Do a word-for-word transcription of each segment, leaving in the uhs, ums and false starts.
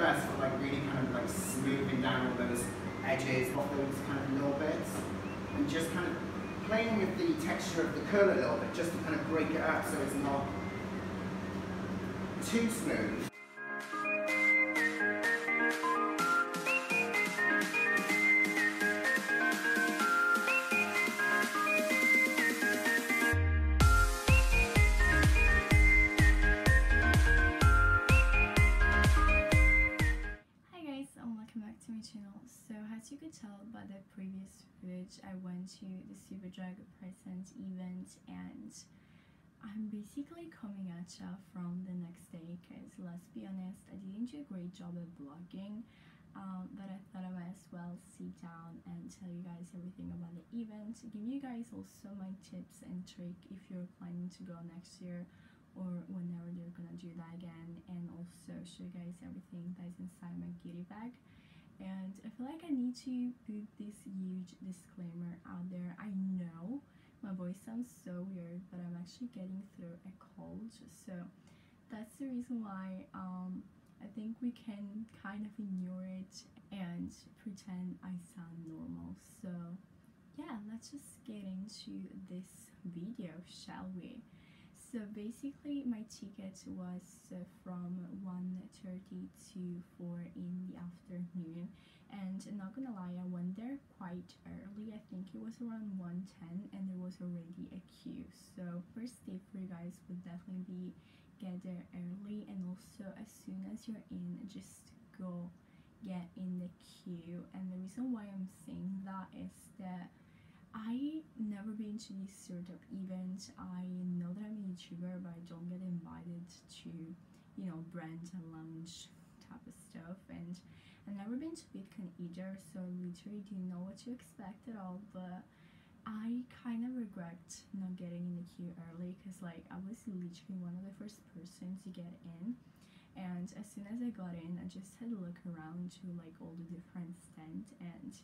Impress for like really kind of like smoothing down all those edges, off those kind of little bits, and just kind of playing with the texture of the curl a little bit just to kind of break it up so it's not too smooth. As you could tell by the previous footage, I went to the Superdrug Present event, and I'm basically coming at ya from the next day because, let's be honest, I didn't do a great job at vlogging, um, but I thought I might as well sit down and tell you guys everything about the event, give you guys also my tips and trick if you're planning to go next year or whenever they're gonna do that again, and also show you guys everything that's inside my goodie bag. And I feel like I need to put this huge disclaimer out there. I know my voice sounds so weird, but I'm actually getting through a cold, so that's the reason why um, I think we can kind of ignore it and pretend I sound normal. So yeah, let's just get into this video, shall we? So basically my ticket was from one thirty to four in the afternoon, and I'm not gonna lie, I went there quite early. I think it was around one ten and there was already a queue. So first tip for you guys would definitely be get there early, and also as soon as you're in, just go get in the queue. And the reason why I'm saying that is that I never been to this sort of event. I know that I'm a YouTuber, but I don't get invited to, you know, brand and lounge type of stuff, and I've never been to VidCon either, so I literally didn't know what to expect at all. But I kind of regret not getting in the queue early because, like, I was literally one of the first persons to get in, and as soon as I got in, I just had a look around to like all the different stands, and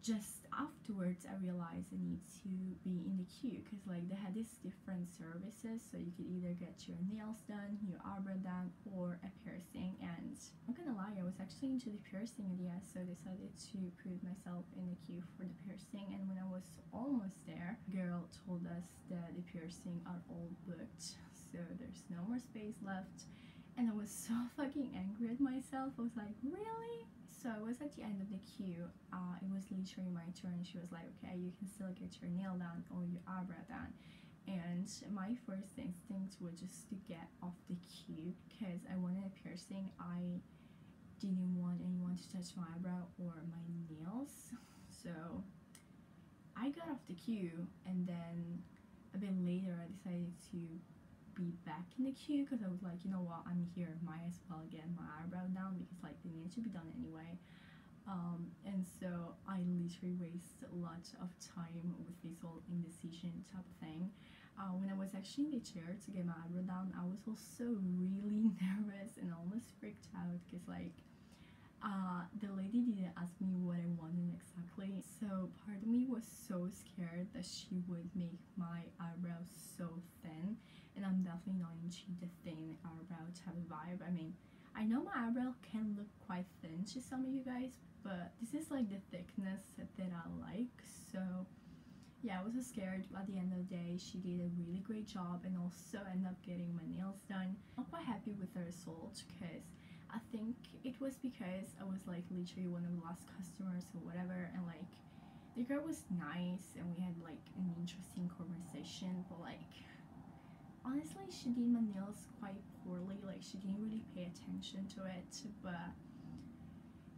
just afterwards I realized I need to be in the queue because, like, they had these different services, so you could either get your nails done, your eyebrow done, or a piercing. And I'm not gonna lie, I was actually into the piercing idea, so I decided to put myself in the queue for the piercing. And when I was almost there, the girl told us that the piercing are all booked, so there's no more space left. And I was so fucking angry at myself. I was like, really? So I was at the end of the queue, uh, it was literally my turn. She was like, okay, you can still get your nail done or your eyebrow done. And my first instinct was just to get off the queue because I wanted a piercing. I didn't want anyone to touch my eyebrow or my nails. So I got off the queue, and then a bit later I decided to be back in the queue because I was like, you know what, I'm here, might as well get my eyebrow down because, like, they need to be done anyway. Um, and so I literally wasted a lot of time with this whole indecision type of thing. Uh, when I was actually in the chair to get my eyebrow down, I was also really nervous and almost freaked out because, like, Uh, the lady didn't ask me what I wanted exactly, so part of me was so scared that she would make my eyebrows so thin, and I'm definitely not into the thin eyebrow type of vibe. I mean, I know my eyebrow can look quite thin to some of you guys, but this is like the thickness that I like. So yeah, I was so scared, but at the end of the day she did a really great job, and also ended up getting my nails done. I'm quite happy with the result because I think it was because I was like literally one of the last customers or whatever, and like the girl was nice and we had like an interesting conversation, but like honestly she did my nails quite poorly, like she didn't really pay attention to it. But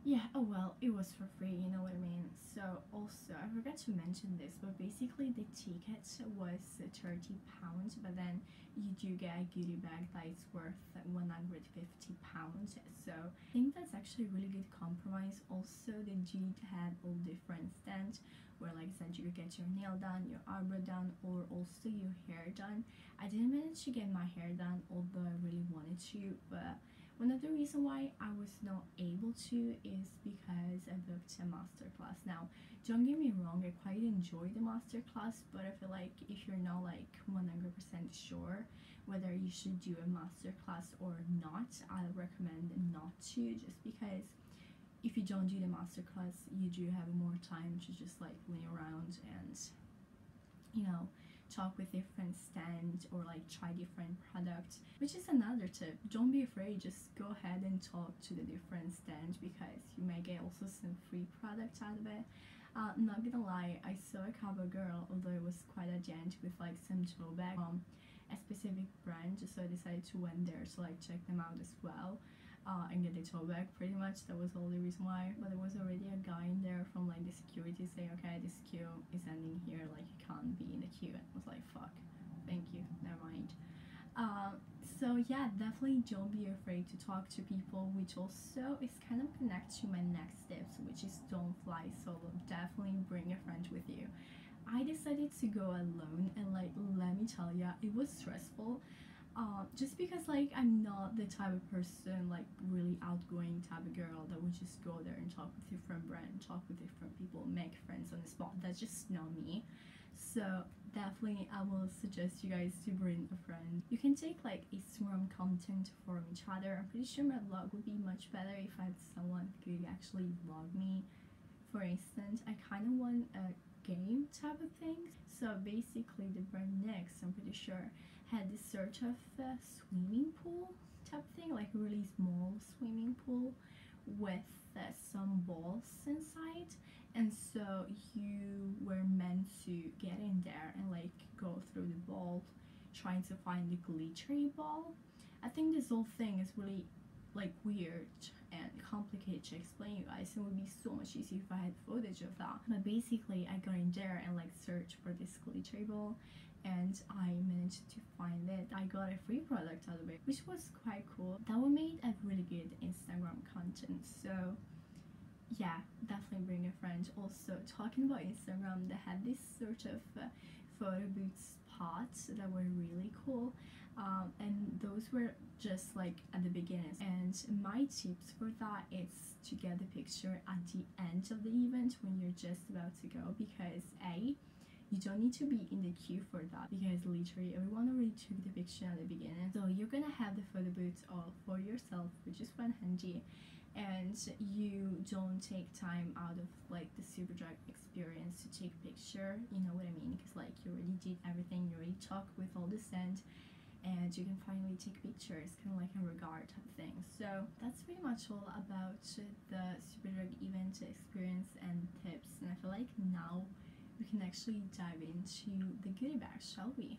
yeah, oh well, it was for free, you know what I mean? So also I forgot to mention this, but basically the ticket was thirty pounds, but then you do get a goodie bag that is worth one hundred fifty pounds, so I think that's actually a really good compromise. Also they did have all different stands where, like I said, you could get your nail done, your eyebrow done, or also your hair done. I didn't manage to get my hair done, although I really wanted to, but another reason why I was not able to is because I booked a masterclass. Now, Don't get me wrong, I quite enjoy the masterclass, but I feel like if you're not like one hundred percent sure whether you should do a masterclass or not, I recommend not to, just because if you don't do the masterclass, you do have more time to just like play around and, you know, talk with different stands or like try different products, which is another tip. Don't be afraid, just go ahead and talk to the different stands because you may get also some free products out of it. Uh, not gonna lie, I saw a Cover Girl, although it was quite a gent with like some throwback from a specific brand, so I decided to went there to like check them out as well. Uh, and get the toe back, pretty much that was all the reason why. But there was already a guy in there from like the security saying, okay, this queue is ending here, like you can't be in the queue, and I was like, fuck, thank you, never mind. Uh, so yeah, definitely don't be afraid to talk to people, which also is kind of connect to my next tips, which is don't fly solo. Definitely bring a friend with you. I decided to go alone, and like let me tell ya, it was stressful. Uh, just because like I'm not the type of person, like really outgoing type of girl that would just go there and talk with different brands, talk with different people, make friends on the spot. That's just not me. So definitely I will suggest you guys to bring a friend. You can take like a swarm content from each other. I'm pretty sure my vlog would be much better if I had someone who could actually vlog me. For instance, I kind of want a game type of thing. So basically the brand N Y X, I'm pretty sure, had this sort of uh, swimming pool type thing, like a really small swimming pool with uh, some balls inside, and so you were meant to get in there and like go through the ball trying to find the glittery ball. I think this whole thing is really like weird and complicated to explain you guys. It would be so much easier if I had footage of that, but basically I got in there and like searched for this glittery ball, and I managed to find it. I got a free product out of it, which was quite cool. That one made a really good Instagram content. So yeah, definitely bring a friend. Also, talking about Instagram, they had this sort of uh, photo booth spots that were really cool, um, and those were just like at the beginning, and my tips for that is to get the picture at the end of the event when you're just about to go, because a you don't need to be in the queue for that, because literally everyone already took the picture at the beginning. So you're gonna have the photo booth all for yourself, which is one handy, and you don't take time out of like the Superdrug experience to take picture, you know what I mean? Because like you already did everything, you already talked with all the scent, and you can finally take pictures, kind of like a regard type thing. So that's pretty much all about the Superdrug event experience and tips, and I feel like now we can actually dive into the goodie bag, shall we?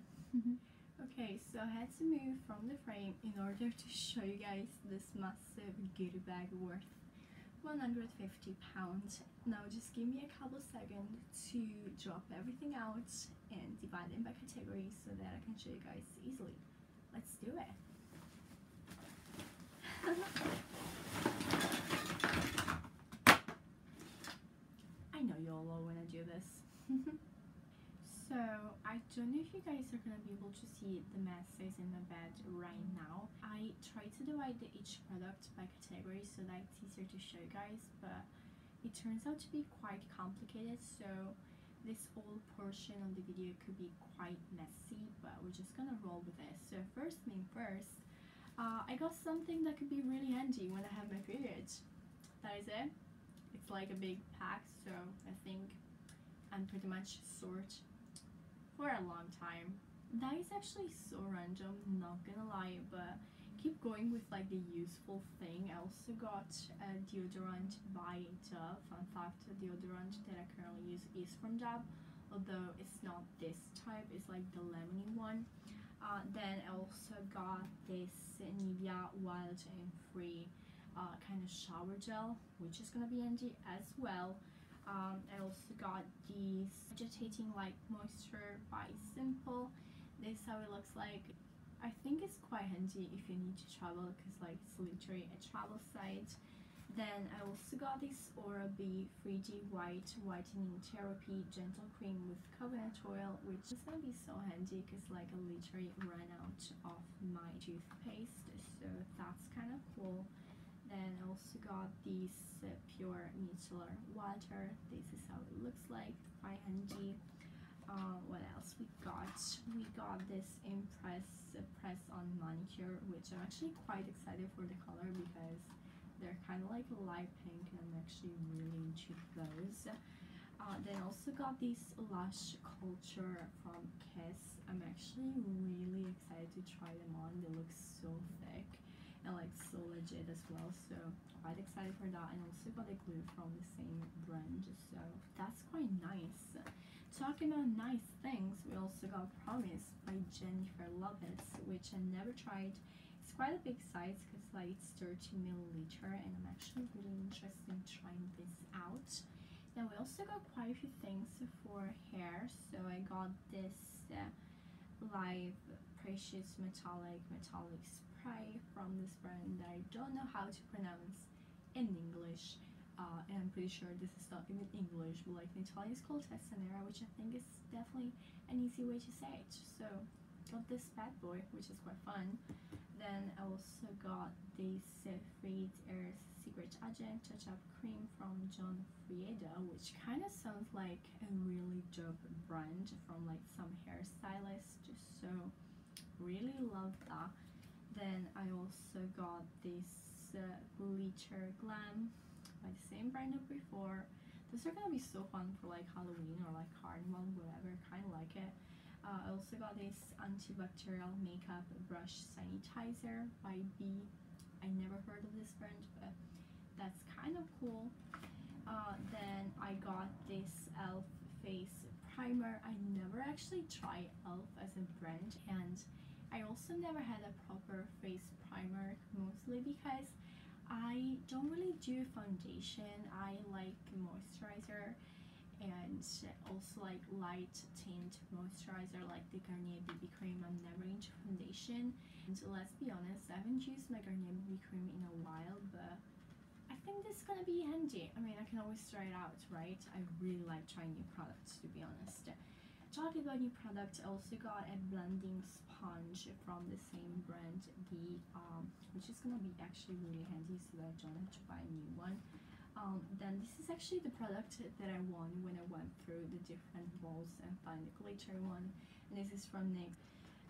Okay, so I had to move from the frame in order to show you guys this massive goodie bag worth one hundred fifty pounds. Now just give me a couple seconds to drop everything out and divide them by category so that I can show you guys easily. Let's do it. I know you all love when I do this. So I don't know if you guys are gonna be able to see the masses in my bed right now. I tried to divide the each product by category so that it's easier to show you guys, but it turns out to be quite complicated, so this whole portion of the video could be quite messy, but we're just gonna roll with it. So first thing first, uh, I got something that could be really handy when I have my period. That is it. It's like a big pack, so I think and pretty much sort for a long time. That is actually so random, not gonna lie, but keep going with like the useful thing. I also got a deodorant by Dove. Fun fact, the deodorant that I currently use is from Dove, although it's not this type, it's like the lemony one. Uh, then I also got this Nivea Wild and Free uh, kind of shower gel, which is gonna be handy as well. Um, I also got the agitating like moisture by Simple. This is how it looks like. I think it's quite handy if you need to travel, because like it's literally a travel site. Then I also got this Aura B three D White Whitening Therapy Gentle Cream with coconut oil, which is gonna be so handy because like I literally ran out of my toothpaste, so that's kind of cool. then I also got this uh, pure micellar water. This is how it looks like by N G. Uh, what else we got? We got this Impress uh, press-on manicure, which I'm actually quite excited for the color because they're kind of like light pink and I'm actually really into those. Uh, then also got this Lush Culture from Kiss. I'm actually really excited to try them on. They look so thick and like so legit as well, so quite excited for that. And also got the glue from the same brand, so that's quite nice. Talking about nice things, we also got Promise by Jennifer Lovitz, which I never tried. It's quite a big size because like it's thirty milliliter, and I'm actually really interested in trying this out. Then we also got quite a few things for hair, so I got this uh, Live Precious Metallic Metallic Spray from this brand that I don't know how to pronounce in English, uh, and I'm pretty sure this is not even English, but like in Italian it's called Tessanera, which I think is definitely an easy way to say it. So got this bad boy, which is quite fun. Then I also got this uh, Frieda Secret Agent Touch-Up Cream from John Frieda, which kind of sounds like a really dope brand from like some hairstylist, so really love that. Then I also got this uh, Glitter Glam by the same brand as before. These are gonna be so fun for like Halloween or like carnival, whatever, kind of like it. Uh, I also got this antibacterial makeup brush sanitizer by B. I never heard of this brand, but that's kind of cool. Uh, then I got this e l f face primer. I never actually tried e l f as a brand, and I also never had a proper face primer, mostly because I don't really do foundation. I like moisturizer and also like light tint moisturizer like the Garnier B B cream. I'm never into foundation, and so let's be honest, I haven't used my Garnier B B cream in a while, but I think this is gonna be handy. I mean, I can always try it out, right? I really like trying new products, to be honest. Talking about new products, I also got a blending sponge from the same brand, the um, which is gonna be actually really handy so that I don't have to buy a new one. Um, then this is actually the product that I won when I went through the different rolls and find the glitter one, and this is from N Y X.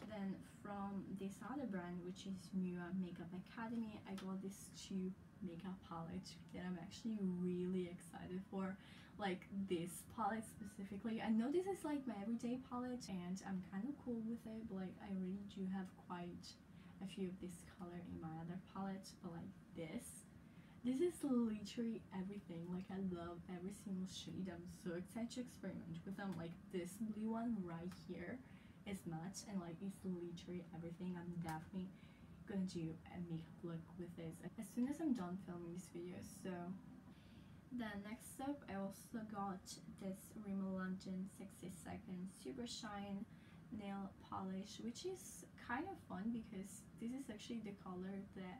Then from this other brand, which is M U A Makeup Academy, I got these two makeup palettes that I'm actually really excited for. Like this palette specifically, I know this is like my everyday palette and I'm kind of cool with it, but like I really do have quite a few of this color in my other palette, but like this This is literally everything. Like, I love every single shade. I'm so excited to experiment with them. Like, this blue one right here is matte, and like, it's literally everything. I'm definitely gonna do a makeup look with this as soon as I'm done filming this video. So then next up, I also got this Rimmel London sixty second Super Shine nail polish, which is kind of fun because this is actually the color that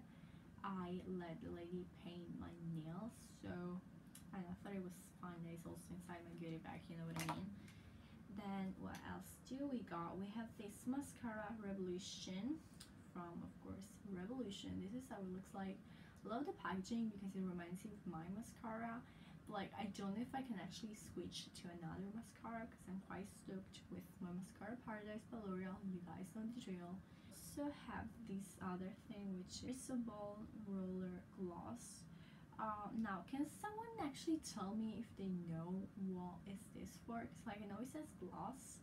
I let the lady paint my nails, so I thought it was fun that it's also inside my goodie bag, you know what I mean. Then what else do we got? We have this mascara Revolution from, of course, Revolution. This is how it looks like. Love the packaging because it reminds me of my mascara, but like I don't know if I can actually switch to another mascara because I'm quite stoked with my Mascara Paradise by L'Oreal. You guys know the drill. Also have this other thing, which is a ball roller gloss. Uh, now, can someone actually tell me if they know what is this for? Because like I know it says gloss,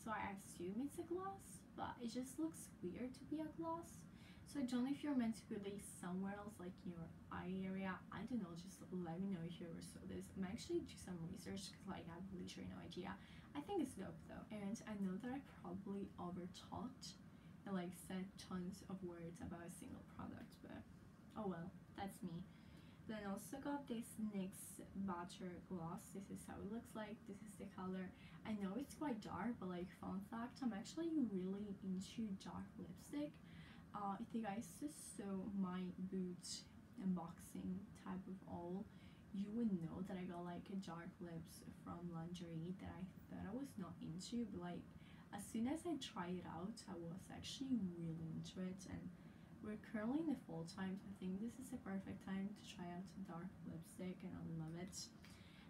so I assume it's a gloss, but it just looks weird to be a gloss. So I don't know if you're meant to put this somewhere else, like in your eye area. I don't know, just let me know if you ever saw this. I'm actually doing some research because like I have literally no idea. I think it's dope though. And I know that I probably overtalked and like said tons of words about a single product, but oh well, that's me. Then I also got this N Y X Butter Gloss. This is how it looks like. This is the color. I know it's quite dark, but like fun fact, I'm actually really into dark lipstick. Uh, I think I so my boot unboxing type of all, you would know that I got like a dark lips from lingerie that I thought I was not into, but like as soon as I tried it out, I was actually really into it, and we're currently in the fall time, so I think this is the perfect time to try out some dark lipstick and I love it.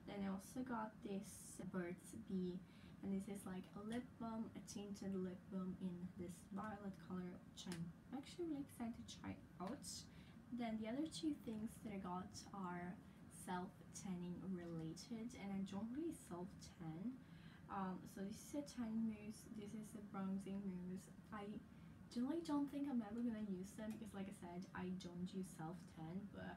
Then I also got this Burt's Bee, and this is like a lip balm, a tinted lip balm in this violet color, which I'm actually really excited to try out. Then the other two things that I got are self-tanning related, and I don't really self-tan. Um, so this is a tan mousse, this is a bronzing mousse. I generally don't think I'm ever gonna use them because, like I said, I don't use self-tan, but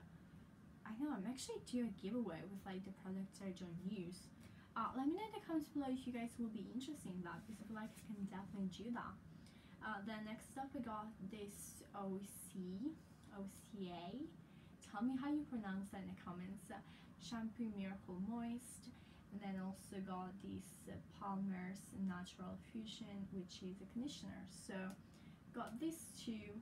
I know I'm actually doing a giveaway with like the products I don't use. Uh, let me know in the comments below if you guys will be interested in that, because I feel like I can definitely do that. Uh, then next up I got this O C A, tell me how you pronounce that in the comments, uh, Shampoo Miracle Moist. And then also got this uh, Palmer's Natural Fusion, which is a conditioner. So got these two,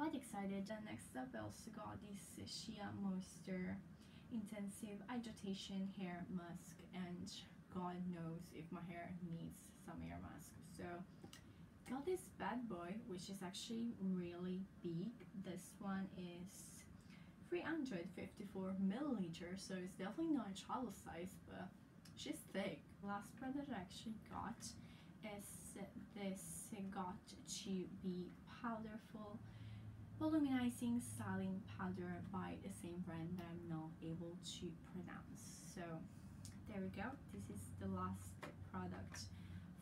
quite excited. Then next up I also got this uh, Shea Moisture Intensive Hydration Hair Mask, and God knows if my hair needs some hair mask. So got this bad boy, which is actually really big. This one is three hundred fifty-four milliliters, so it's definitely not a travel size, but she's thick. Last product I actually got is this Got To Be Powderful Volumizing Styling Powder by the same brand that I'm not able to pronounce. So there we go, this is the last product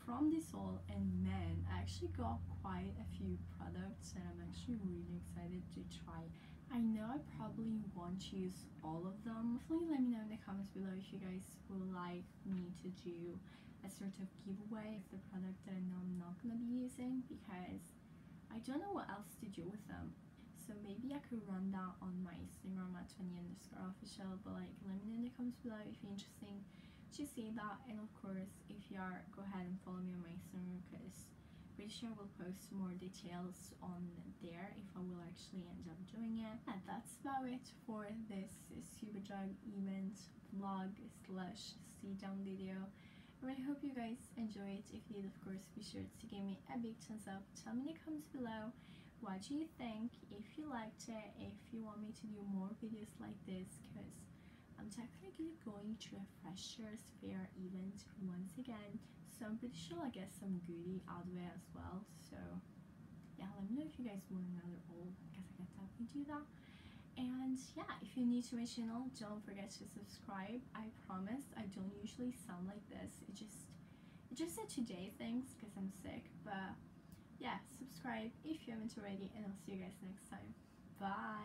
from this haul, and man, I actually got quite a few products and I'm actually really excited to try. I know I probably won't use all of them. Definitely let me know in the comments below if you guys would like me to do a sort of giveaway of the product that I know I'm not gonna be using, because I don't know what else to do with them. So maybe I could run that on my Instagram at twenty underscore official, but like let me know in the comments below if you're interested to see that. And of course, if you are, go ahead and follow me on my Instagram, because pretty sure I will post more details on there if I will actually end up doing it. And that's about it for this Superdrug event vlog slash sit down video. I really hope you guys enjoyed it. If you did, of course, be sure to give me a big thumbs up. Tell me in the comments below what do you think, if you liked it, if you want me to do more videos like this, because I'm technically going to a Freshers Fair event once again, so I'm pretty sure I get some goodie out of it as well. So yeah, let me know if you guys want another haul, because I can definitely do that. And yeah, if you're new to my channel, don't forget to subscribe. I promise I don't usually sound like this, it just it's just a today things because I'm sick, but yeah, subscribe if you haven't already, and I'll see you guys next time. Bye!